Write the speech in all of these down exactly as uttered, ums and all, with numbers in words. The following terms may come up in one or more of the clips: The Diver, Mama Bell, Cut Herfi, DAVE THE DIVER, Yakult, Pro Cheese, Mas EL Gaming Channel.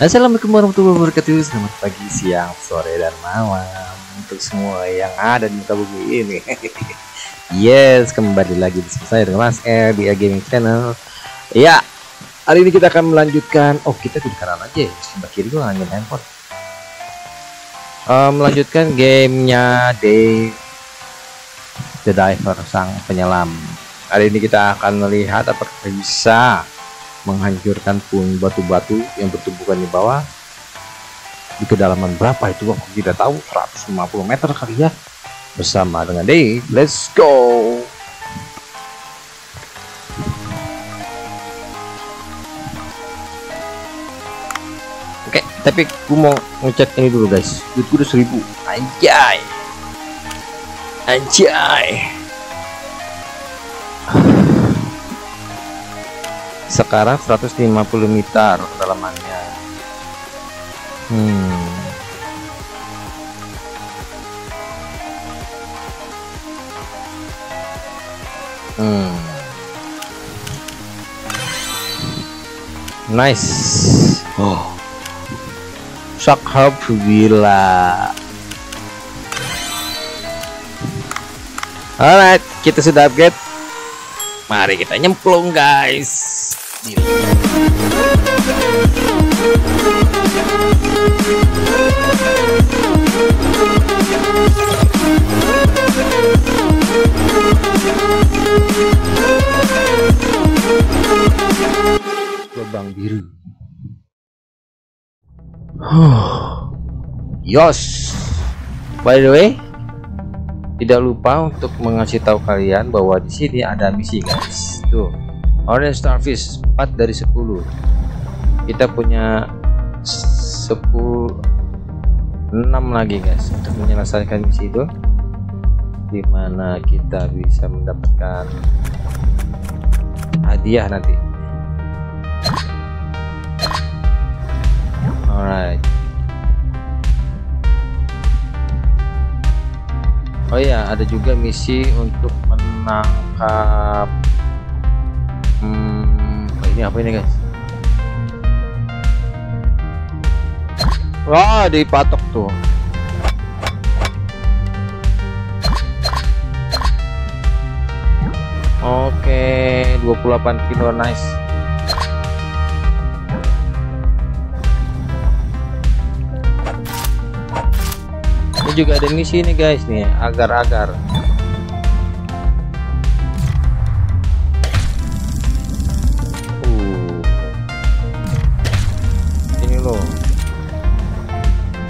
Assalamualaikum warahmatullahi wabarakatuh. Selamat pagi, siang, sore, dan malam untuk semua yang ada di muka bumi ini. Yes, kembali lagi bersama saya dengan Mas E L Gaming Channel. Ya, hari ini kita akan melanjutkan. Oh, kita di kanan aja. Sebelah kiri gua ngangin handphone. Uh, melanjutkan gamenya The The Diver, sang penyelam. Hari ini kita akan melihat apakah bisa menghancurkan puing batu-batu yang bertumpukan di bawah di kedalaman berapa itu aku tidak tahu, seratus lima puluh meter kali ya, bersama dengan Day. Let's go. Oke, tapi aku mau ngecek ini dulu guys, duitku udah seribu. Anjay anjay. Sekarang seratus lima puluh meter kedalamannya. Hmm. Hmm. Nice. Oh. Sakhab villa. Alright, kita sudah upgrade. Mari kita nyemplung guys. Oke, lubang biru. Yos. By the way, tidak lupa untuk mengasih tahu kalian bahwa di sini ada misi guys. Tuh. Orange starfish empat dari sepuluh. Kita punya sepuluh enam lagi guys untuk menyelesaikan misi itu, dimana kita bisa mendapatkan hadiah nanti. Alright. Oh ya, ada juga misi untuk menangkap. Hmm, ini apa ini guys? Wah, dipatok tuh. Oke, dua puluh delapan kilo, nice. Ini juga ada misi nih guys nih, agar-agar.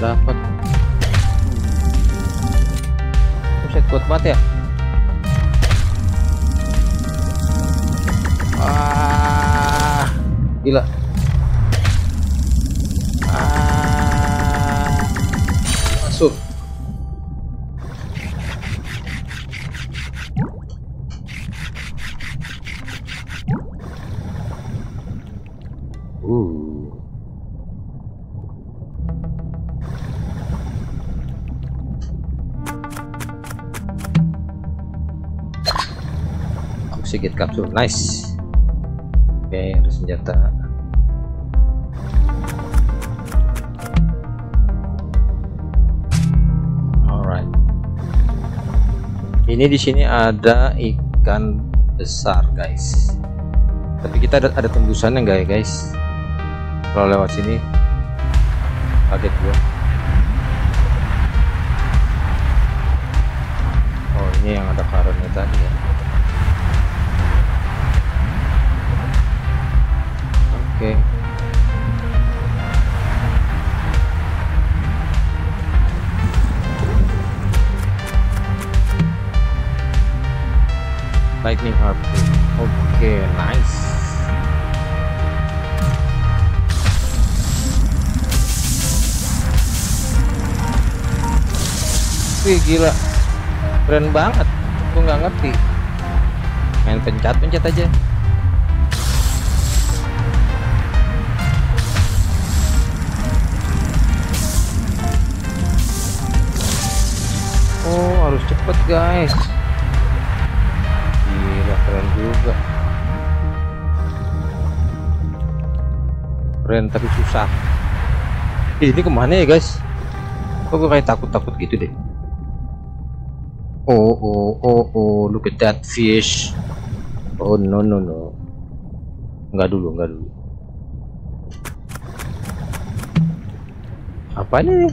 Dapat. Buset, kuat banget ya. Ah, gila. Ah, masuk. Uh. Sedikit kapsul, nice. Oke, ada senjata. Alright. Ini di sini ada ikan besar, guys. Tapi kita ada, ada tembusannya nggak ya, guys? Kalau lewat sini, kaget gua. Oh, ini yang ada karetnya tadi ya. Oke. Lightning harp. Oke, nice. Wih, gila. Keren banget. Gue nggak ngerti. Main pencet-pencet aja. Oh, harus cepet guys. Gila, keren juga. Keren tapi susah. Ini kemana ya guys? Kok gue kayak takut-takut gitu deh. Oh oh oh oh, look at that fish. Oh no no no. Enggak dulu, enggak dulu. Apa nih?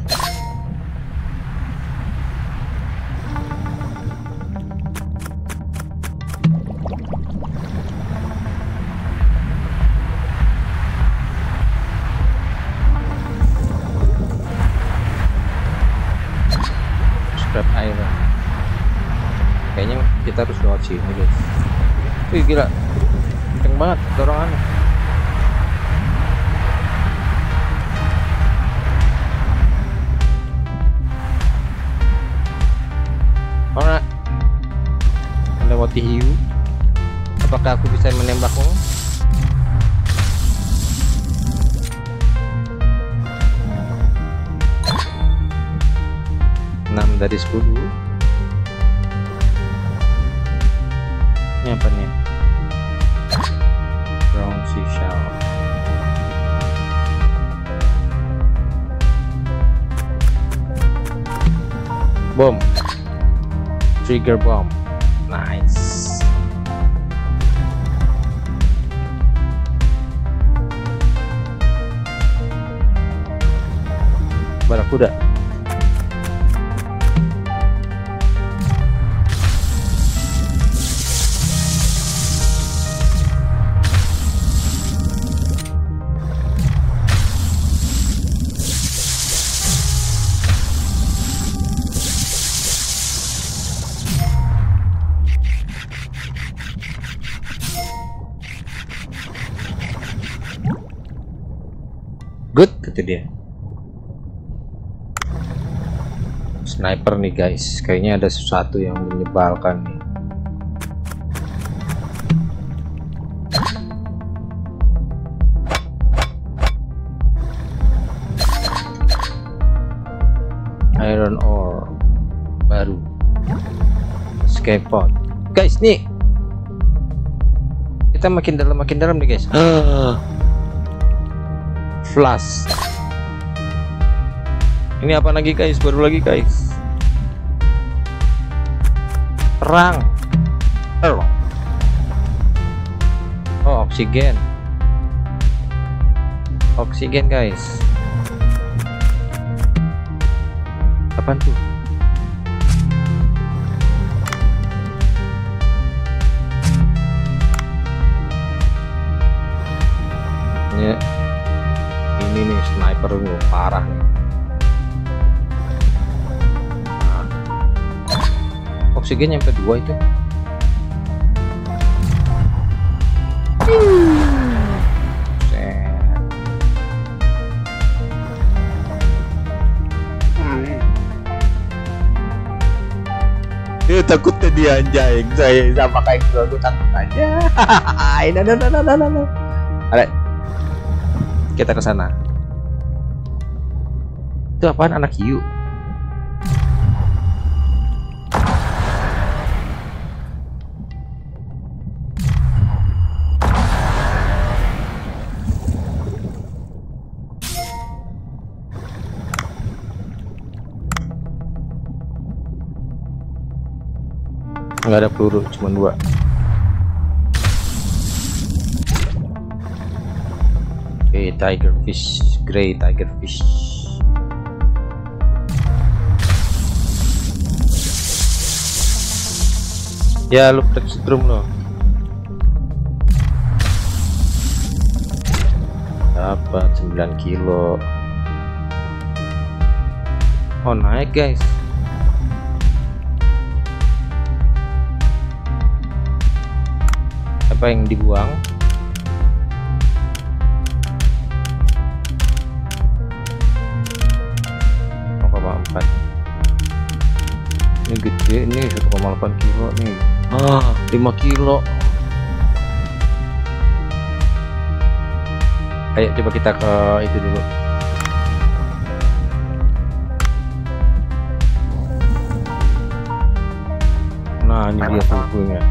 Scrap iron. Kayaknya kita harus lewat sini guys. Wih gila, kenceng banget dorongannya. Alright, melewati hiu. Apakah aku bisa menembakmu? enam dari sepuluh. Ini apa nih? Brown seashell. Bom. Trigger bomb, nice. Barakuda. Good, kata dia. Sniper nih guys, kayaknya ada sesuatu yang menyebalkan nih. Iron ore baru, scaffold. Guys nih, kita makin dalam makin dalam nih guys. Uh. Plus. Ini apa lagi guys? Baru lagi guys. Terang. Terang. Oh, oksigen. Oksigen guys. Apaan tuh? Ya. Yeah. Ini nih sniper gue parah nih. Nah. Oksigen yang kedua itu. Dia takutnya dia anjing. Saya sama kayak gue takut aja. Hahaha. Nah, nah, nah, nah, nah. Ada. Kita ke sana. Itu apaan anak hiu? Enggak ada peluru, cuma dua. Oke, tiger fish, grey tiger fish. Ya lu pergi drum lo. Dapat sembilan kilo. Oh naik guys. Apa yang dibuang? nol koma empat. Ini gede nih, satu koma delapan kilo nih. Ah, lima kilo. Ayo coba kita ke itu dulu. Nah, ini dia tungkunya.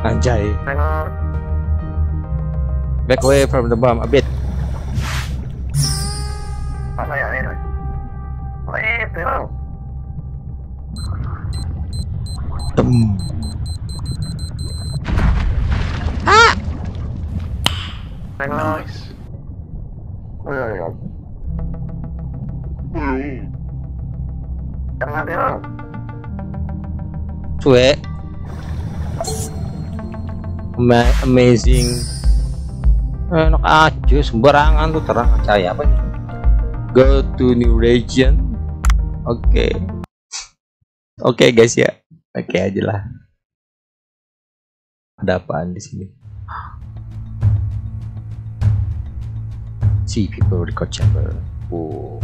Anjay. Back away from the bomb a bit. Tem. Ah! Nice. Cuek. Amazing. Enak aja sembarangan tuh, terang cahaya apa nih? Go to new region. Oke. Okay. Oke okay, guys ya. Oke okay, aja lah. Ada apaan di sini? See people record chamber. Oh.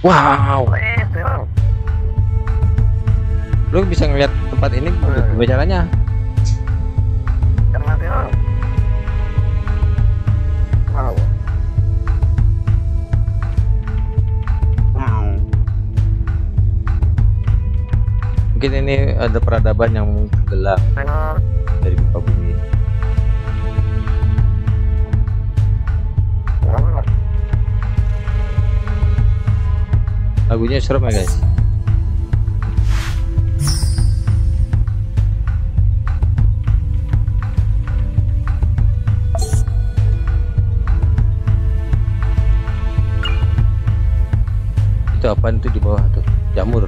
Wow. Lu bisa ngeliat tempat ini caranya. Wow. Mungkin ini ada peradaban yang gelap dari muka bumi. Lagunya serem ya guys. Itu apaan tuh di bawah tuh? Jamur.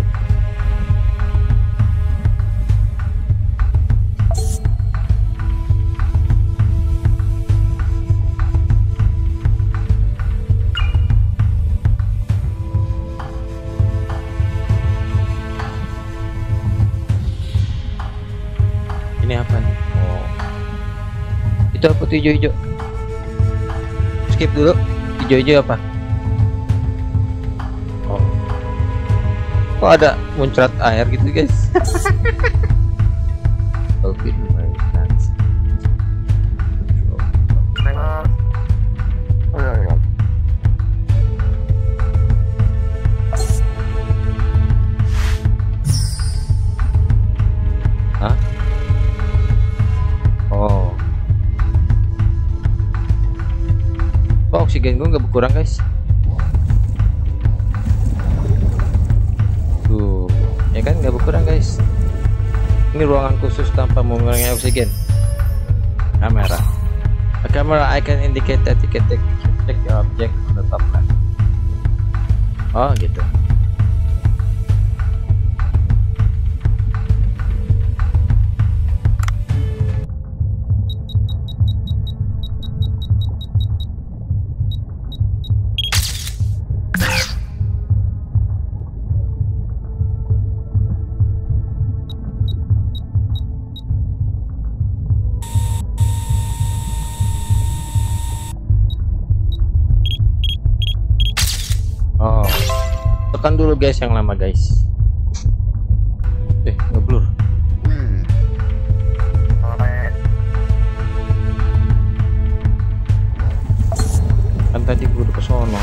Itu apa tuh hijau-hijau? Skip dulu. Hijau-hijau apa? Oh. Kok ada muncrat air gitu guys? Oke. Oksigen gue nggak berkurang guys. Tuh, ya kan nggak berkurang guys. Ini ruangan khusus tanpa mengurangi oksigen. Kamera. A camera icon indicate that you can take the object on the top left. Oh gitu. Tekan dulu guys yang lama guys. Eh ngeblur. Hmm. Kan tadi gue udah kesono.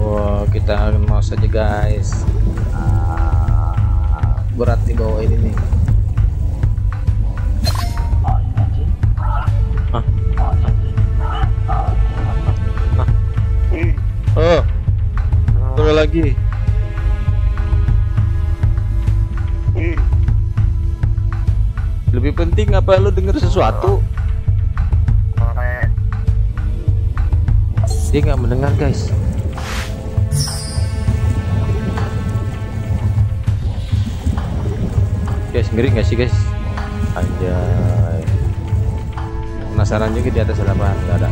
Wah, kita mau saja guys. Ah, berat di bawah ini nih. Ah. Ah. Oh. Lagi lebih penting apa lu denger sesuatu? Dia nggak mendengar guys. Guys ngeri nggak sih guys? Anjay, penasaran juga di atas halaman nggak ada.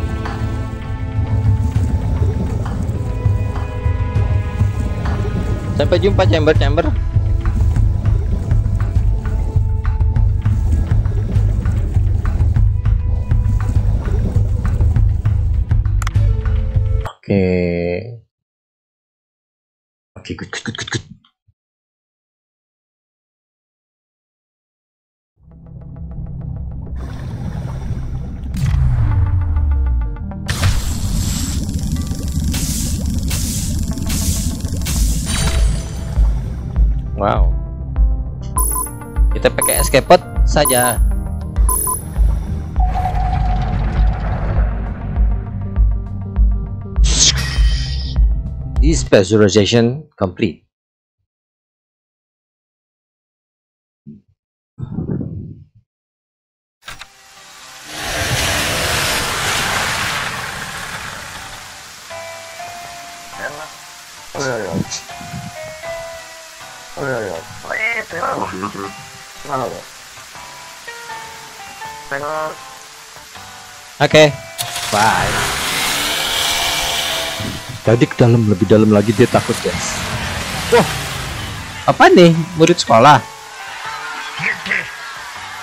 Sampai jumpa chamber-chamber. Oke. Oke, good good good good good. Wow, Kita pakai escape pod saja. This pressurization complete. Oke, bye. Tadi ke dalam, lebih dalam lagi, dia takut, guys. Wah, apa nih, murid sekolah?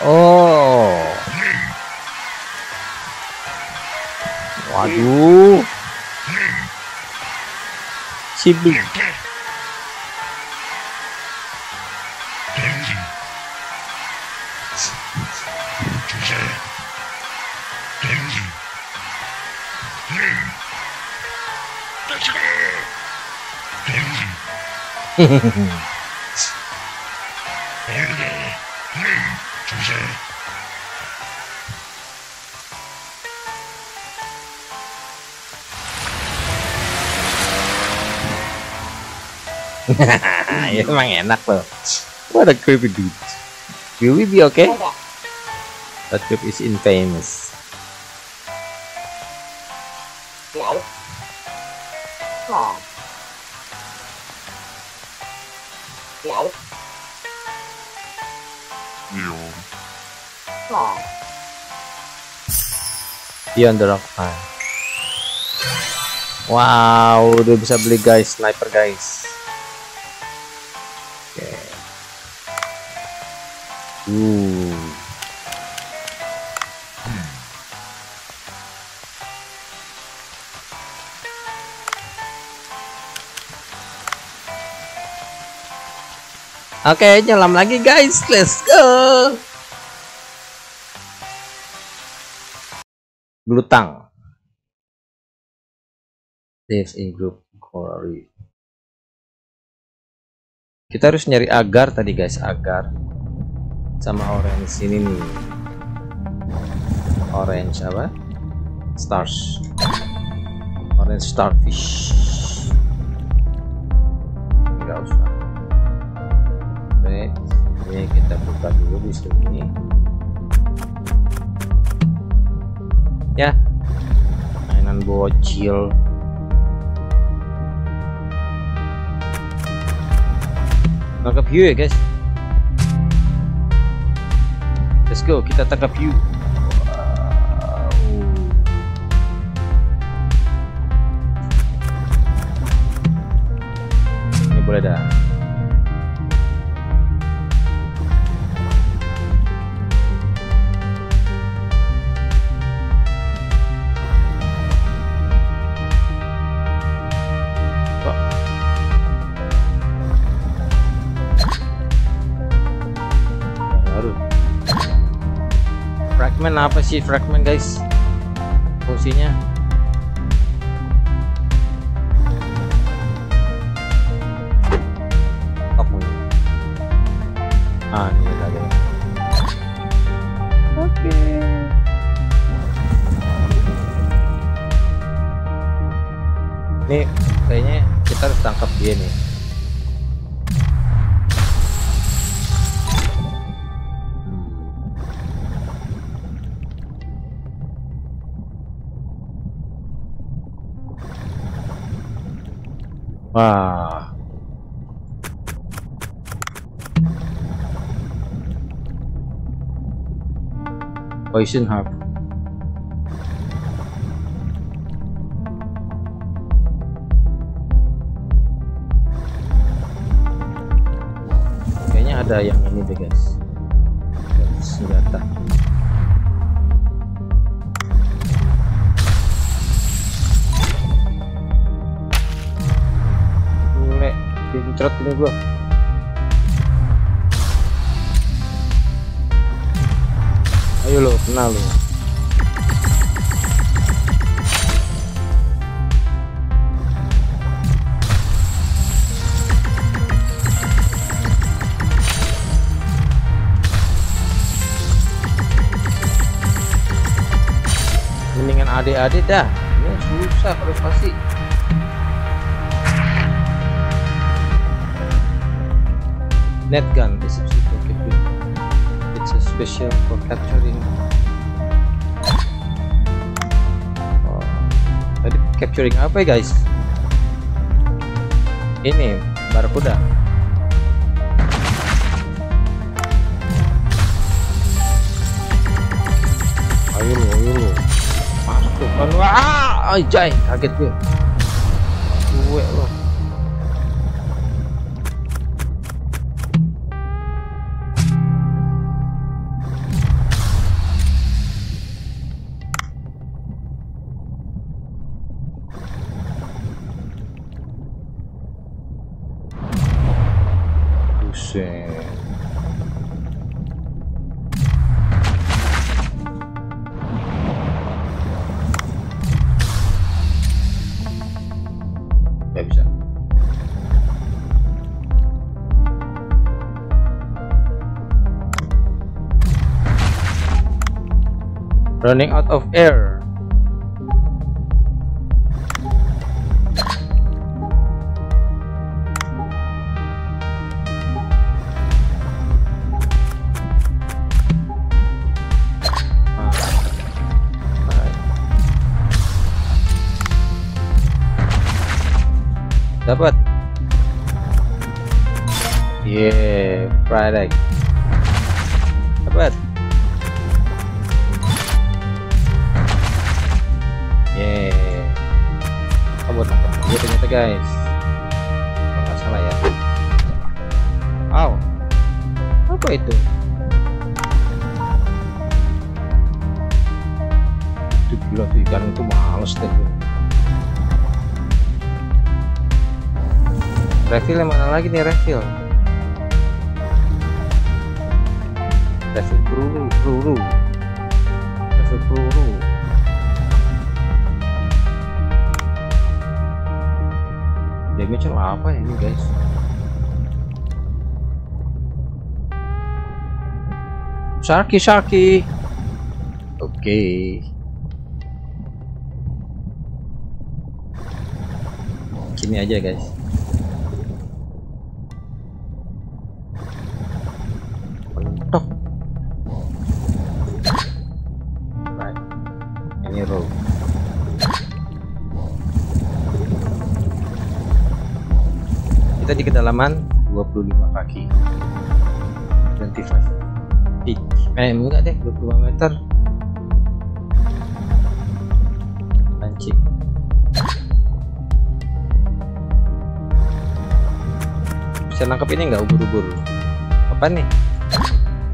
Oh, waduh, sibuk. Ya, emang enak loh. What a creepy dude. Will we be okay? That group is infamous. Wow. Wow. Wow. Wow. Beyond the rock pile. Wow, udah bisa beli guys, sniper guys. Oke. Okay. Uh. Oke, okay, nyelam lagi guys, let's go. Blutang. Lives in group coral reef. Kita harus nyari agar tadi guys, agar sama orange ini nih. Orange apa? Stars. Orange starfish. Enggak usah. Ini kita buka dulu di sini ya, mainan bocil. Tangkap hiu ya guys, let's go, kita tangkap hiu. Wow. Ini boleh dah. Fragment apa sih fragment guys? Fungsinya? Oke. Ah, ini udah ada. Oke. Ini kayaknya kita harus tangkap dia nih. Wah, poison harp. Kayaknya ada yang ini deh guys, senjata. Cerat ini gua. Ayo lo, kena lo. adik-adik dah. Ini susah terus pasti. Net gun is a super weapon. It's a special for capturing. Oh, tadi capturing apa ya guys? Ini barakuda. Ayo lo, ayo lo. Masuk kan? Wah, ajay, kaget gue. Gue lo. Gak bisa. Running out of air. Dapat. Yeah, fried egg. Dapat. Yeah. Kabut. Kabut ternyata guys. Enggak salah ya. Wow. Apa itu? Itu gila tuh ikan itu males deh. Refill yang mana lagi nih? Refill refill peluru peluru refill peluru damage apa ya ini guys? Sharky Sharky. Oke okay. Sini aja guys. Kita di kedalaman dua puluh lima kaki, dua puluh lima feet, eh enggak deh, dua puluh lima meter. Lancip. Bisa nangkep ini nggak ubur-ubur? Apa nih?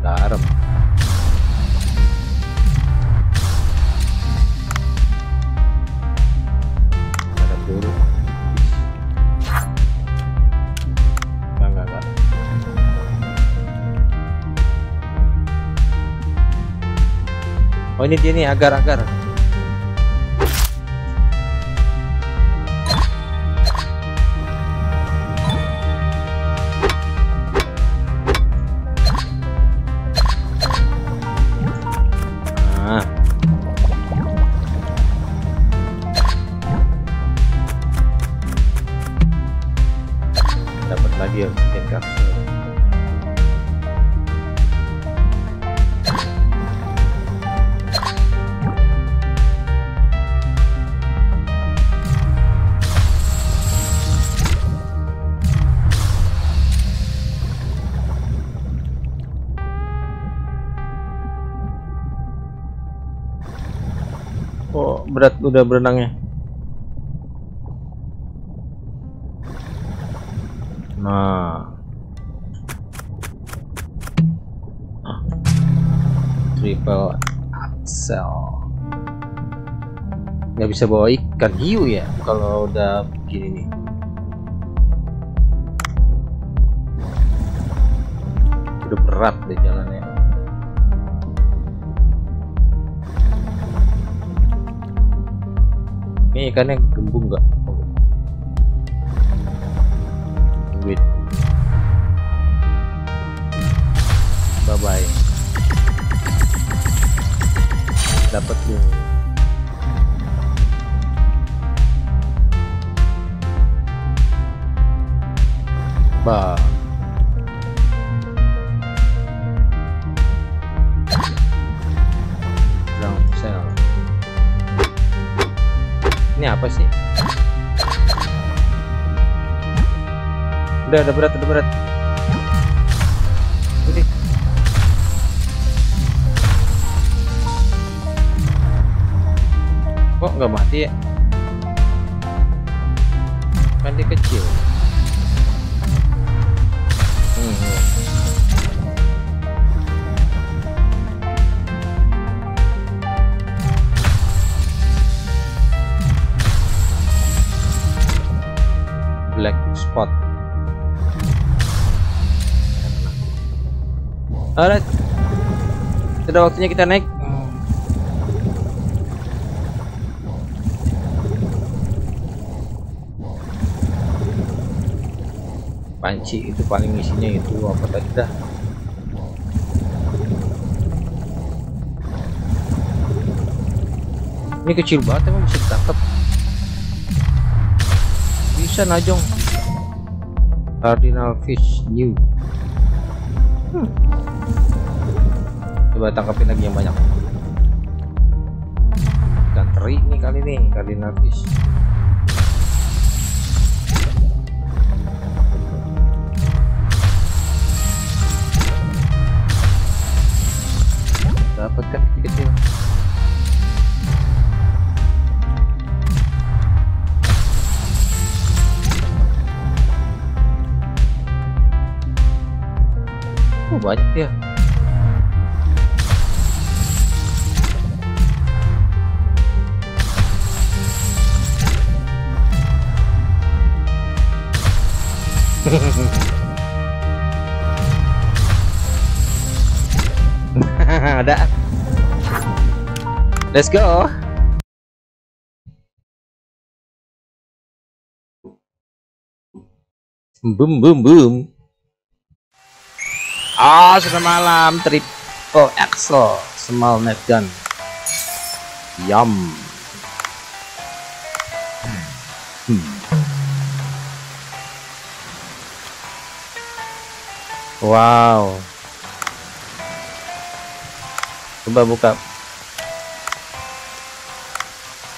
Garam. Oh ini dia nih, agar-agar. Nah. Dapat lagi ya, kapsul. Oh, berat udah berenangnya. Nah. Ah. Triple axel. Nggak bisa bawa ikan hiu ya kalau udah begini nih. Udah berat deh jalannya. Ini ikannya gembung nggak? Duit. Bye bye. Dapat lu. Ini apa sih? Udah, udah berat, udah berat. Ini. Kok nggak mati ya? Kan dia kecil. Hmm. Black spot. Alright, sudah waktunya kita naik. Panci itu paling isinya itu apa tadi dah? Ini kecil banget, emang bisa ditangkap. Najong cardinal fish new. hmm. Coba tangkapin lagi yang banyak. Ikan teri nih kali nih, cardinal fish. Dapatkan kecil-kecil. Banyak dia. Ada. Let's go. Boom boom boom. Oh, sudah malam. Triple axle small net gun. Yum. hmm. Wow. Coba buka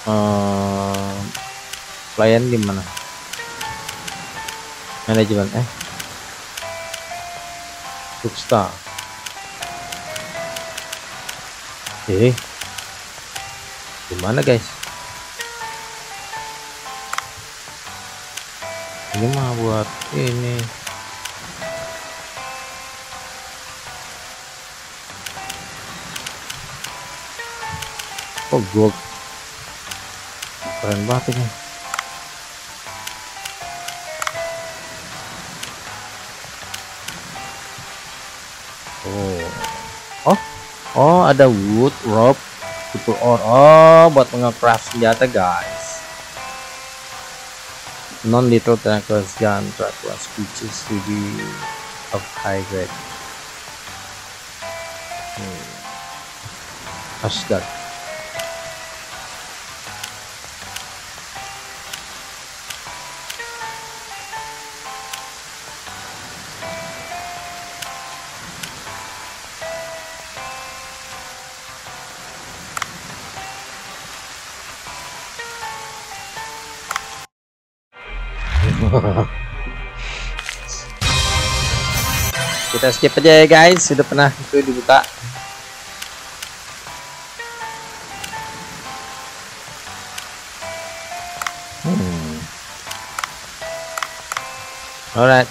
uh, pelayan di mana? Manajemen eh Substar. Eh, gimana guys? Ini mah buat ini. Oh gold, keren banget ini. Oh, ada wood, rope, tipe or. Oh, buat nge-craft senjata, guys. Non-lethal trackless gun, trackless pieces to be of high grade. Hmm. Asgard. Kita skip aja ya guys, sudah pernah itu dibuka. hmm. Alright,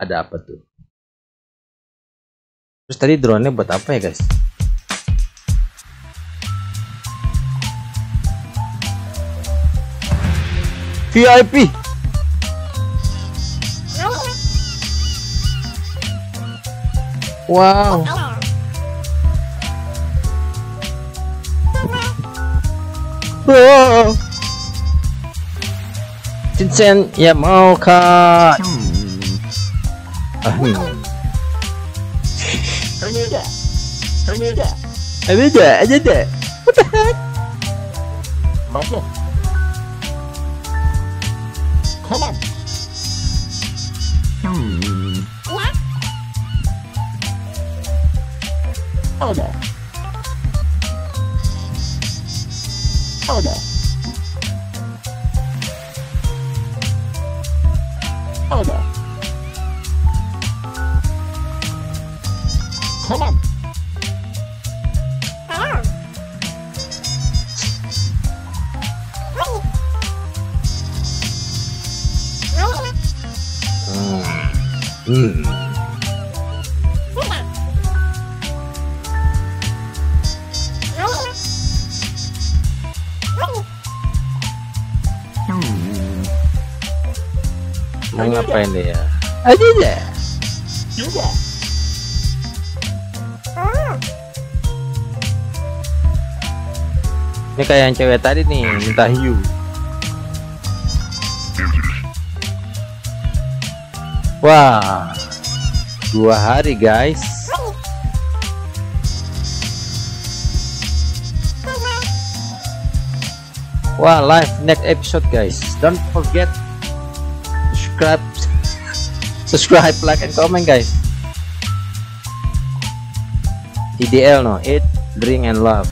ada apa tuh? Terus tadi drone-nya buat apa ya guys? V I P. Wow. Wow. Vincent ya mau kak. Ahem. Ada, ada, ada, ada. What the heck? Masuk. Come on. Hmm. What? Oh, no. Ada. Kanan. Kanan. Kanan. Kanan. Hmm. Mau ngapain dia? Aja deh. Juga. Ini kayak yang cewek tadi nih, minta hiu. Wah, dua hari guys. Wah, live next episode guys. Don't forget. Subscribe, subscribe, like, and comment, guys. E D L, no, eat, drink, and love.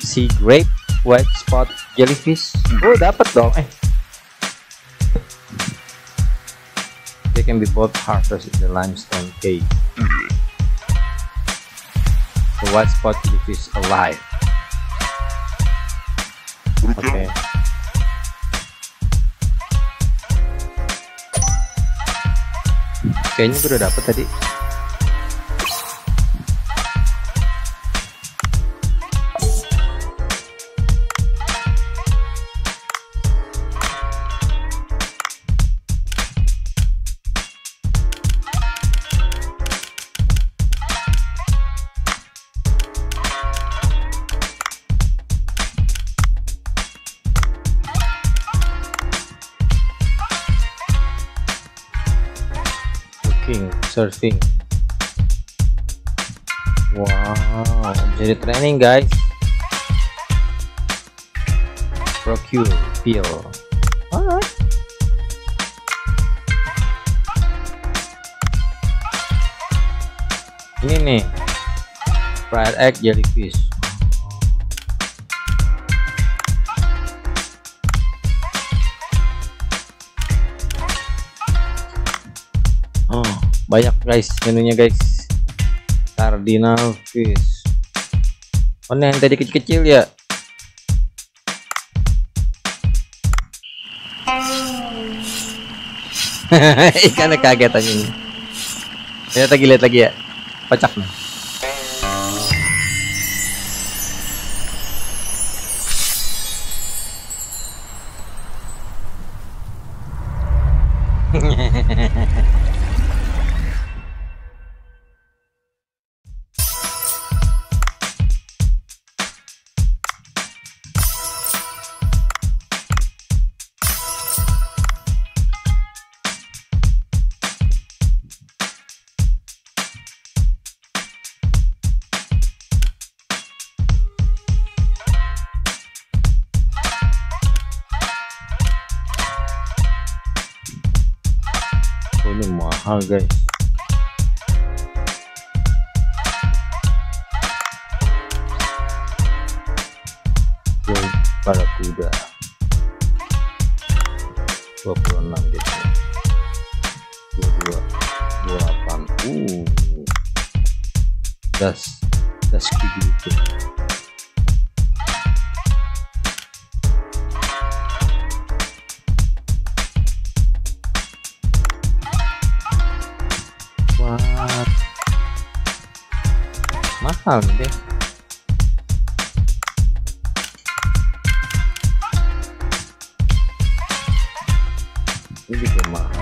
Sea grape, white spot, jellyfish. Oh, dapat dong. Eh, they can be both harvested in the limestone cave. The white spot jellyfish alive. Okay. Kayaknya gue udah dapet tadi. Surfing. Wow, jadi training guys. Procure peel. Alright. Ini nih, fried egg jellyfish. Oh. Banyak guys menunya guys. Cardinal fish. Oh yang tadi kecil-kecil ya. Ikannya kaget aja ini. Lihat lagi, lihat lagi ya. Pacak nih. Mahal guys. Gold para kuda dua puluh enam gitu. dua puluh dua dua puluh delapan. Uh. Das das gitu. Mahal deh. Ini juga mahal.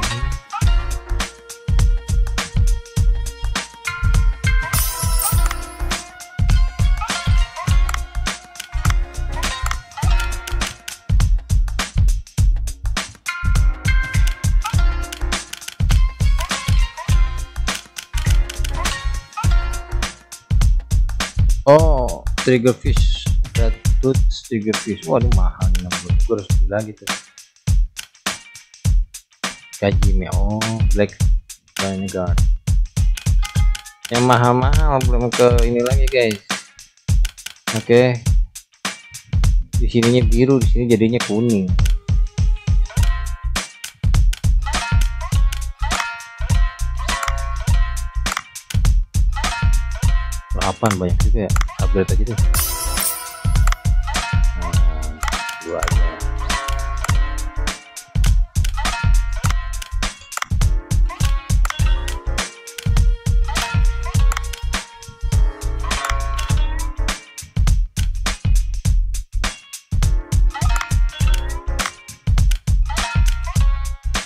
Oh, trigger fish, red tooth trigger fish. Waduh, mahal enam puluh. Gue harus bilang gitu. Kajime, oh, black vinegar. Yang mahal-mahal belum ke ini lagi guys. Oke, di sininya biru, di sini jadinya kuning. Apaan banyak juga ya, upgrade aja deh. Nah, dua aja.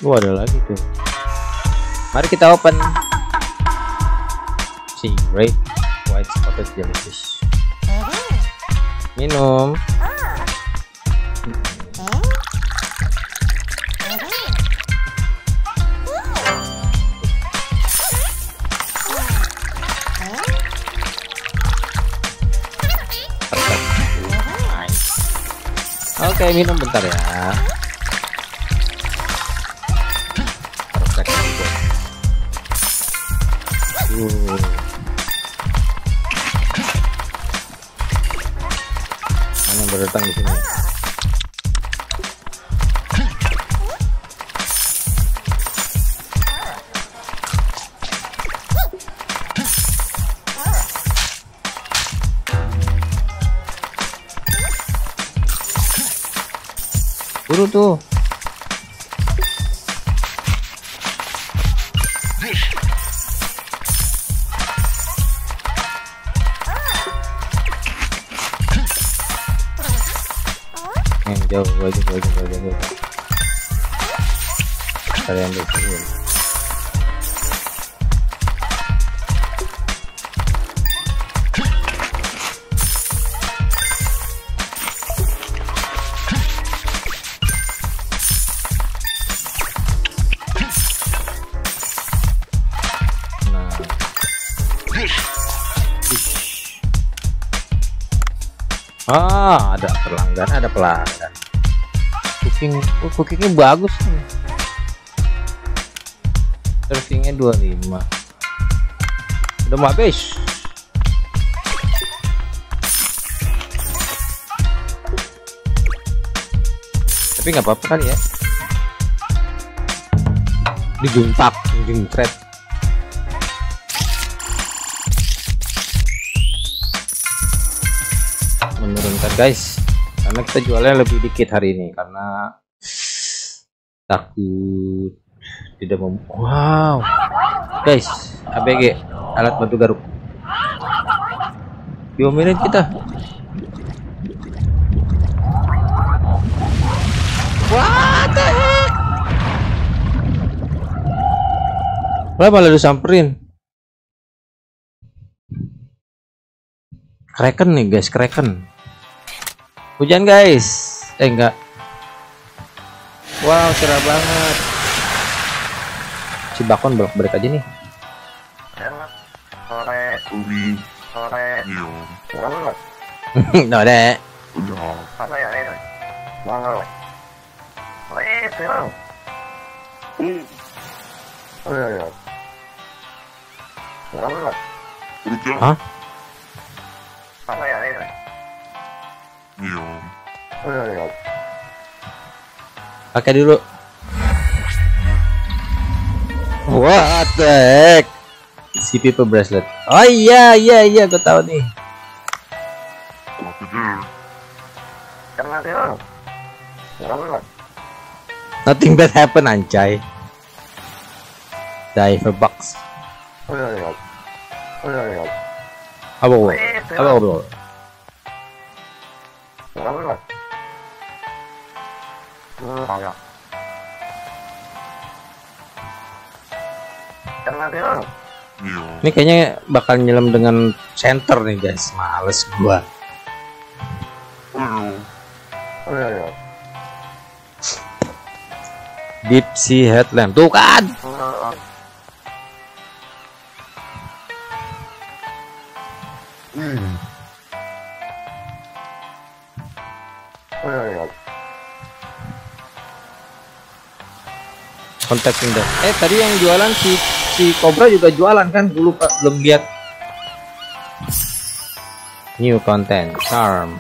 Wah, ada lagi tuh. Mari kita open. Si Ray White Spotted Jellyfish. Minum. Oke, okay, minum bentar ya. Uh. Mana berdatang di sini? Buru tuh. Jauh, jauh, jauh, jauh, jauh. Kalian lihat ini. Nah. Ah, ada pelanggan, ada pelanggan. Cooking, oh, cookingnya bagus nih. Servingnya dua puluh lima. Udah mau habis. Tapi nggak apa-apa kan ya. Diguntak, jungkret. Menurunkan guys. Karena kita jualnya lebih dikit hari ini karena takut tidak mem. Wow, guys, A B G alat bantu garuk. Diomelin kita. What the heck? Wah, malah disamperin. Kraken nih guys, kraken. Hujan guys, eh enggak. Wow, cerah banget. Si Bakon bolak-balik aja nih. Sore umi, sore yum. Nah deh. Apa ya ini? Bangor. Eh, serang. Hmm. Oh ya ya. Bangor. Hah? Apa ya ini? Pakai dulu. What the heck? Si people bracelet. Oh iya iya iya, gue tahu nih. Nothing bad happen anjay. Diver box. Apa gue? Apa gue? Ini kayaknya bakal nyelam dengan center nih guys, males gua. Deep sea headlamp tuh kan. Hmm. Kontak pindah. Eh tadi yang jualan si si Cobra juga jualan kan, dulu Pak belum lihat. New content, charm.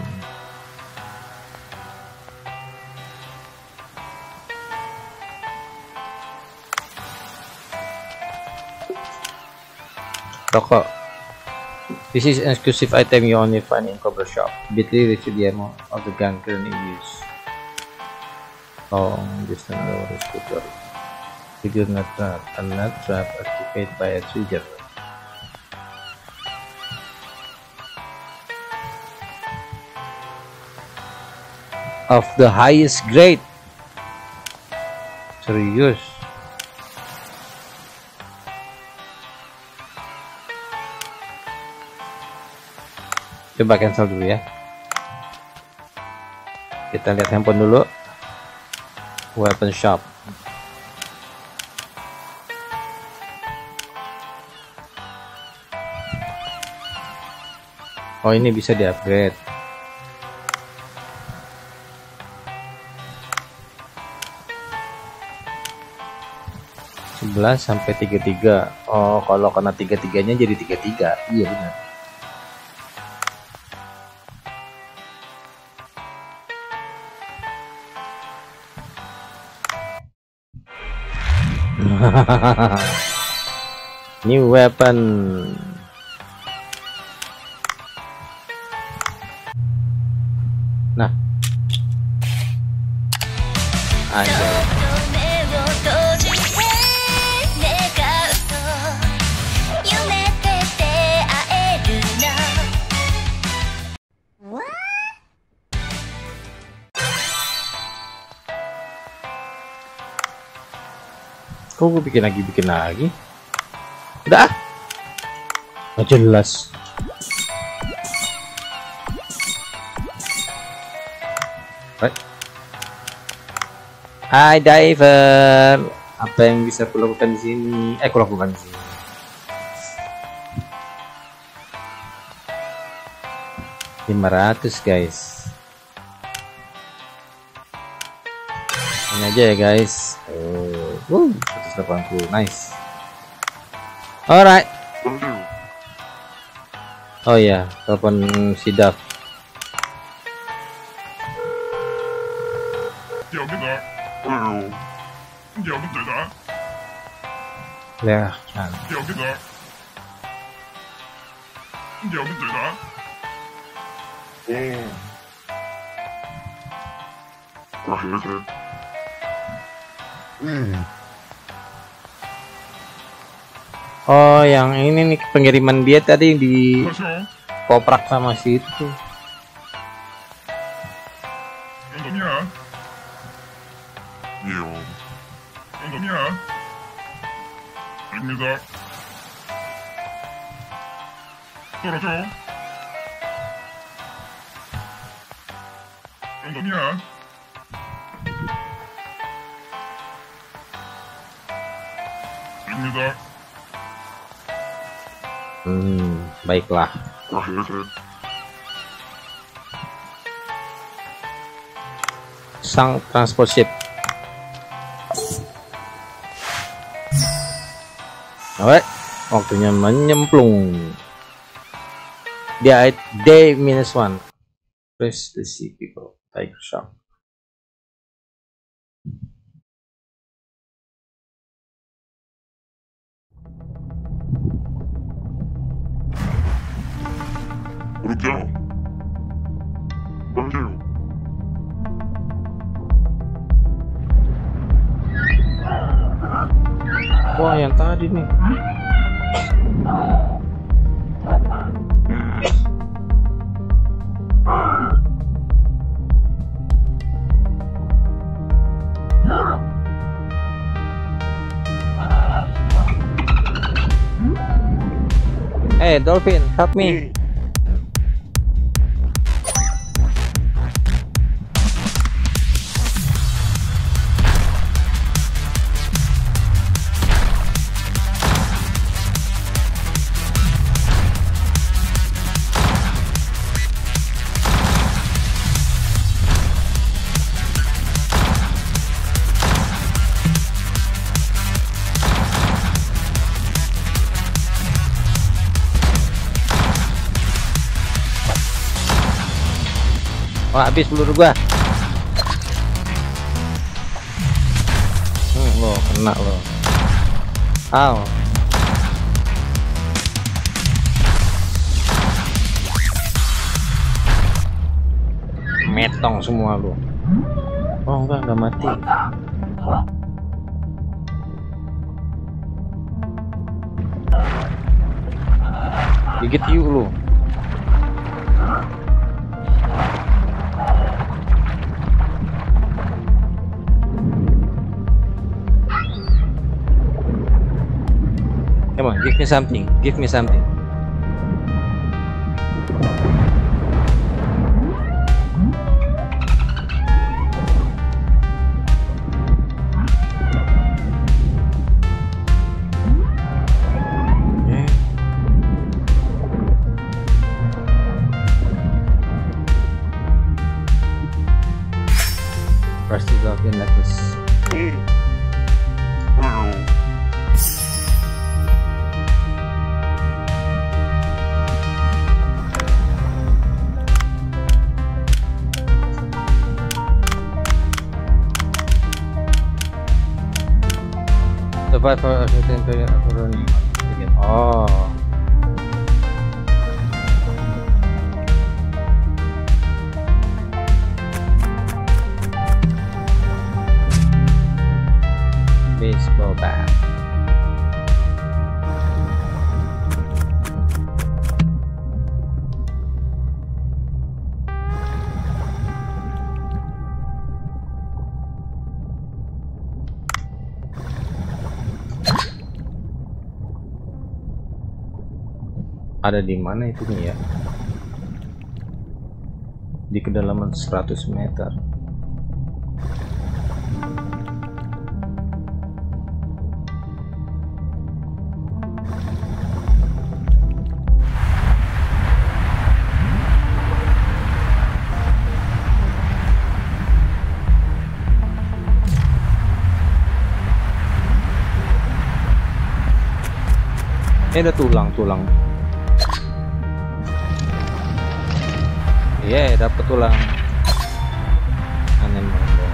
Rokok. This is an exclusive item you only find in cover shop. Bitly reach the amount of the gun currently used. Oh, this time the water scooter. Figure nut trap. A nut trap activated by a trigger. Of the highest grade. Serius. Coba cancel dulu ya. Kita lihat handphone dulu. Weapon shop. Oh, ini bisa di-upgrade. sebelas sampai tiga puluh tiga. Oh, kalau kena tiga tiganya jadi tiga puluh tiga. Iya benar. New weapon. Nah. Anjay. Kok gue bikin lagi bikin lagi, udah nggak jelas. What? Hai Diver, apa yang bisa kulakukan di sini? Eh, kulakukan di sini. lima ratus guys. Ini aja ya guys. Oh, wow. Nice. Alright. Oh ya, yeah. Telepon sidap. Ya. Hmm. Oh, yang ini nih pengiriman dia tadi di koprak sama situ. Hmm, baiklah. Sang transport ship. Oke, waktunya menyemplung. Dia day minus one. Press the sea people. Tiger shark. Go. Go. Wah, yang tadi nih. Eh, hey, dolphin, help me. Oh, habis peluru gua. Hmm, lo kena lo. Aw. Metong semua lo. Oh, enggak enggak mati. Gigit yuk lo. Come on, give me something, give me something. Survivor of the entire running again. Oh. Baseball bat. Ada di mana itu nih ya, di kedalaman seratus meter. Eh, ada tulang-tulang. Ye, yeah, dapat tulang. Aneh banget.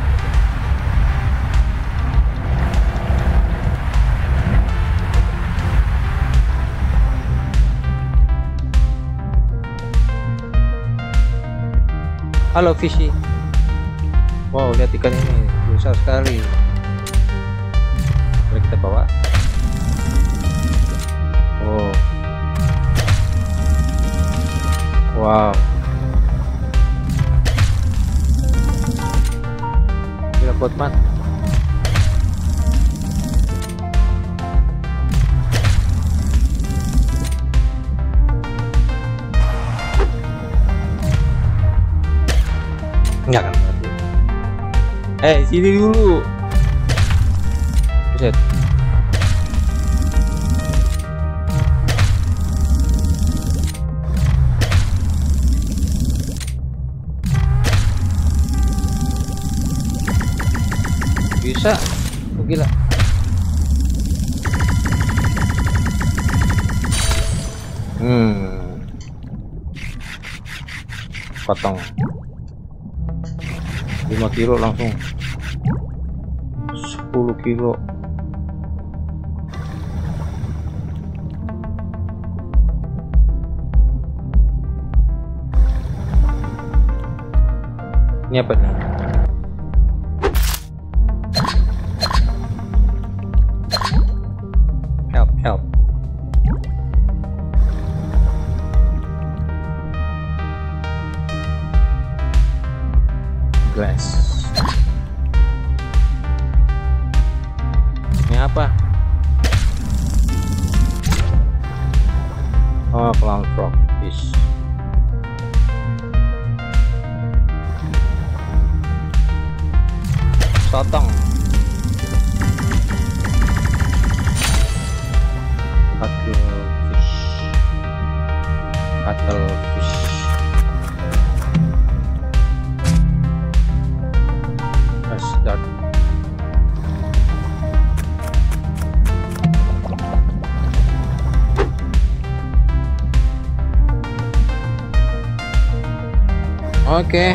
Halo Fishy. Wow, lihat ikan ini besar sekali. Boleh kita bawa? Oh. Wow. Buat mat. Enggak kan. Eh, sini dulu. Buset. Bisa, oh, gila. Hmm, potong lima kilo langsung sepuluh kilo. Ini apa nih? Oh, clown frog fish. Sotong. Cattle fish. Cattle fish. Let's start. Oke. Okay.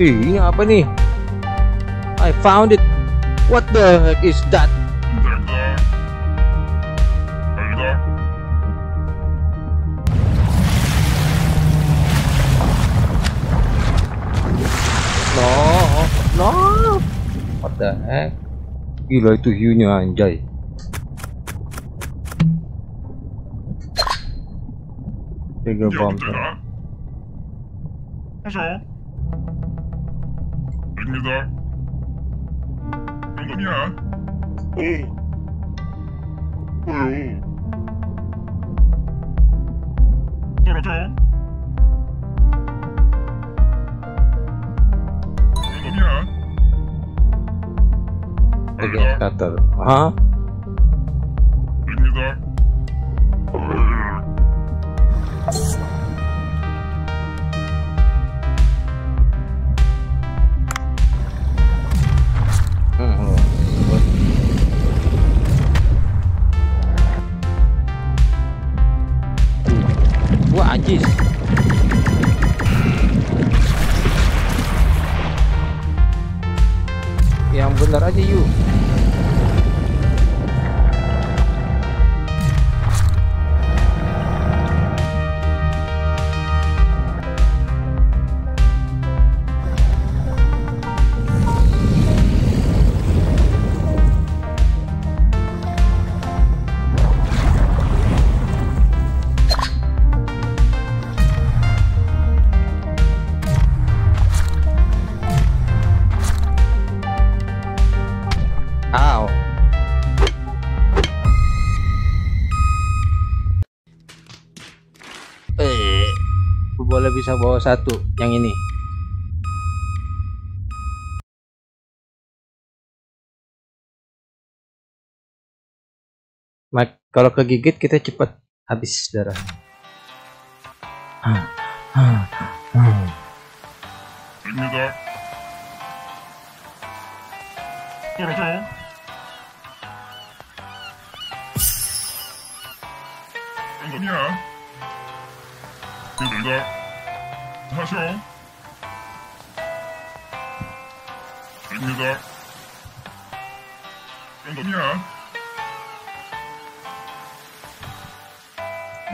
Ih, ini apa nih? I found it. What the heck is that? No, no. What the heck? Gila itu hiunya anjay. Tiga bom. Halo. Ini 야. 응. 응. 떨어져. 이놈이야. 이게 갔다. 아? 이놈이다. Anjis. Yang benar aja yuk. Boleh bisa bawa satu yang ini. Mike, kalau kegigit kita cepat habis darah. Hmm. Hmm. Hmm. Ini dah. Terus. Ini ya. Ini dah. 하쇼 됩니다. 랜덤이야.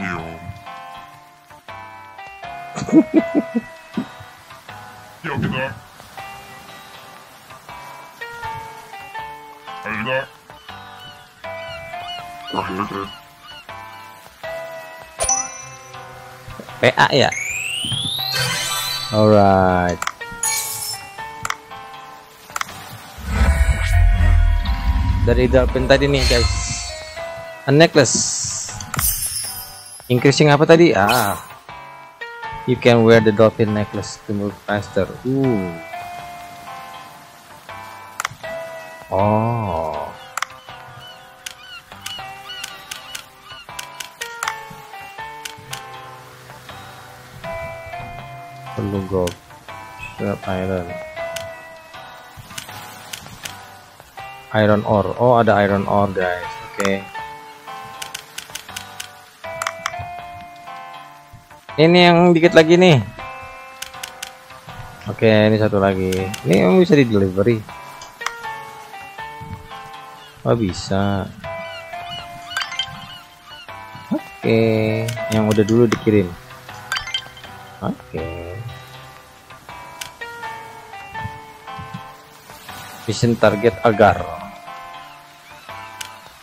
미용. 여기다. 알다. 알다. P A ya. Alright. Dari dolphin tadi nih guys. A necklace. Increasing apa tadi? Ah. You can wear the dolphin necklace to move faster. Ooh. Oh. Perlu gold, Sharp iron, iron ore. Oh, ada iron ore guys. Oke. Okay. Ini yang dikit lagi nih. Oke, okay, ini satu lagi. Ini yang bisa di delivery. Oh bisa. Oke, okay. Yang udah dulu dikirim. Oke. Okay. Mission target agar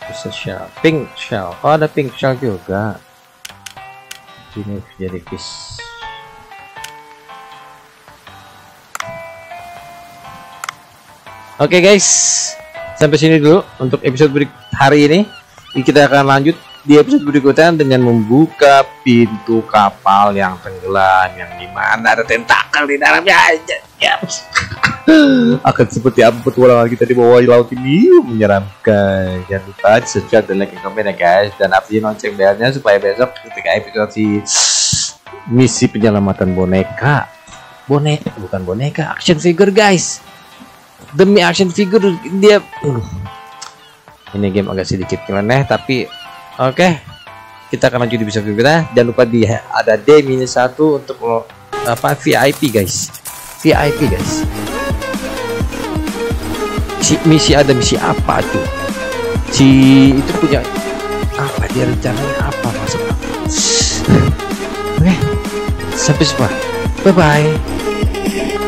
bisa shell, pink shell. Oh, ada pink shell juga. Ini jadi fish. Oke, okay, guys, sampai sini dulu untuk episode berikut hari ini. Kita akan lanjut di episode berikutnya dengan membuka pintu kapal yang tenggelam, yang dimana ada tentakel di dalamnya. Yes. Akan seperti apa petualangan kita di bawah laut ini? Menyeramkan. Jangan lupa subscribe dan like dan komen ya guys, dan aktifin lonceng belnya supaya besok ketika episode si misi penyelamatan boneka boneka bukan boneka action figure guys, demi action figure dia uh. Ini game agak sedikit nyeleneh tapi oke okay. Kita akan lanjut di episode berikutnya. Jangan lupa di ada D minus satu untuk apa V I P guys. V I P guys. Si misi ada misi apa tuh? Si itu punya apa dia, rencananya apa masuk? Oke, sampai jumpa. Bye bye.